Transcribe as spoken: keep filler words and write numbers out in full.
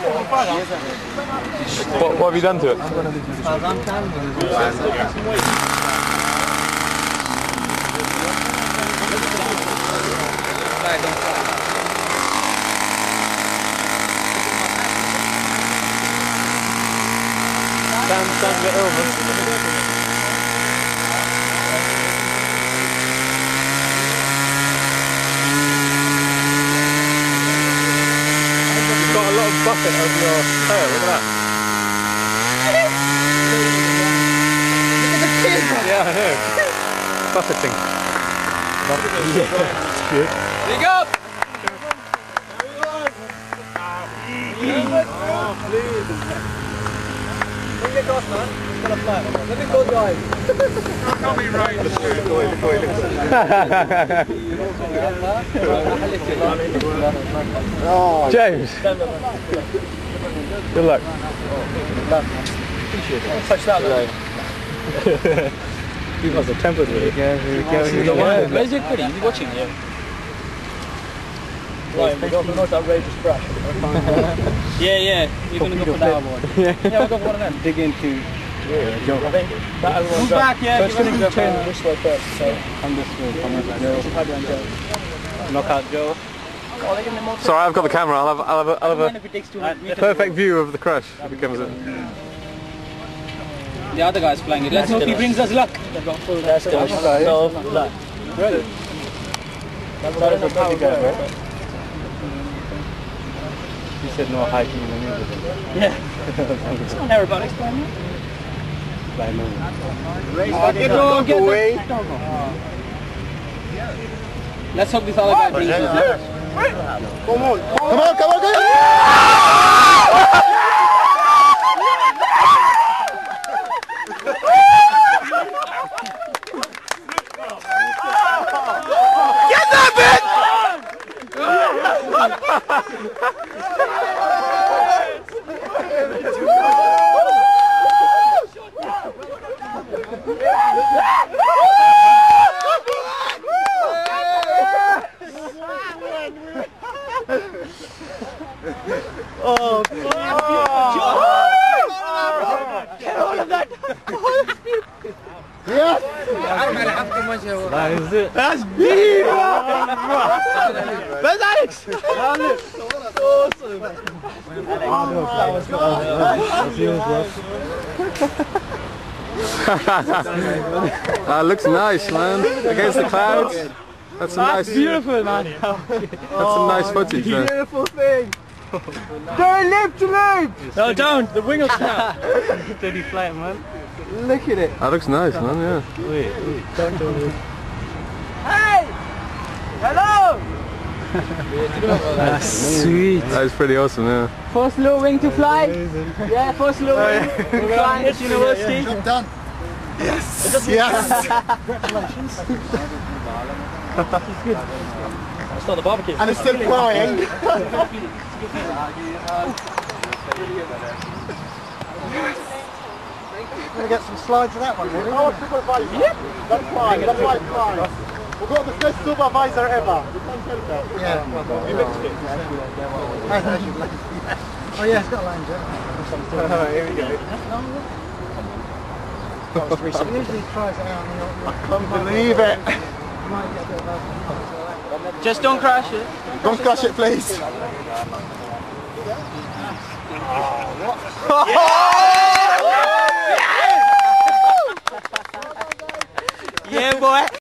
What, what have you done to it? Down, down to the got a lot of buffet over your tail, look at that. Look at the pin! Yeah, I know. Buffeting. Yeah, that's good. Big up! Oh, please. Bring it across, man. It's got a flat. Let me close your eyes. I can't be right. James, good luck. Touch that though. You've got the temper with it. Here we go, here we go. Where's your goodie? You're watching here. Right, we've got the most outrageous crash. Yeah, yeah, you're going to go for that one. Yeah, we'll go for one of them. Dig into... Yeah, jump. I think that will come back, yeah. So I'm going to turn this way first. So I'm this way. I'm knock out Joe. Sorry, I've got the camera. I'll have, I'll have a, I'll have a perfect view of the crash if it comes in. The other guy's playing it. Let's hope he brings us luck. That's the luck. No luck. Really? That is a pretty guy, right? He said no hiking in the middle. Yeah. It's not aerobatics, playing it. I know. Oh, get on, get away. Let's hope this other guy brings us luck. Come on, come on, come on, come on! Get that bitch! Oh, fuck! Oh, get all of that! Yes! That is it. That's big! Where's Alex? Awesome! Oh, that looks nice, man. Against the clouds. That's some nice. That's beautiful, man. That's some nice footage, man. Beautiful thing. Don't lift to move! No, don't! The wing will snap! Dirty flat, man. Look at it. That looks nice, man, yeah. Wait, wait. Don't do it. Hey! Hello! That's sweet. That was pretty awesome, yeah. First low wing to fly. Yeah, first low wing to fly at university. Job done. Yes! Yes! Congratulations. It's good. It's not the barbecue. And it's still flying. Yes. Going to get some slides of that one, really? Oh, supervisor. Yep. That's fine. That's fine. fine. We've got the best supervisor ever. Yeah. Oh, yeah, it's got a line, Jack. Here we go. He usually tries it out. I can't believe it. You might get a bit of that. Just don't crash it. Don't crash it, please. Oh, what? Yeah! Yeah, boy.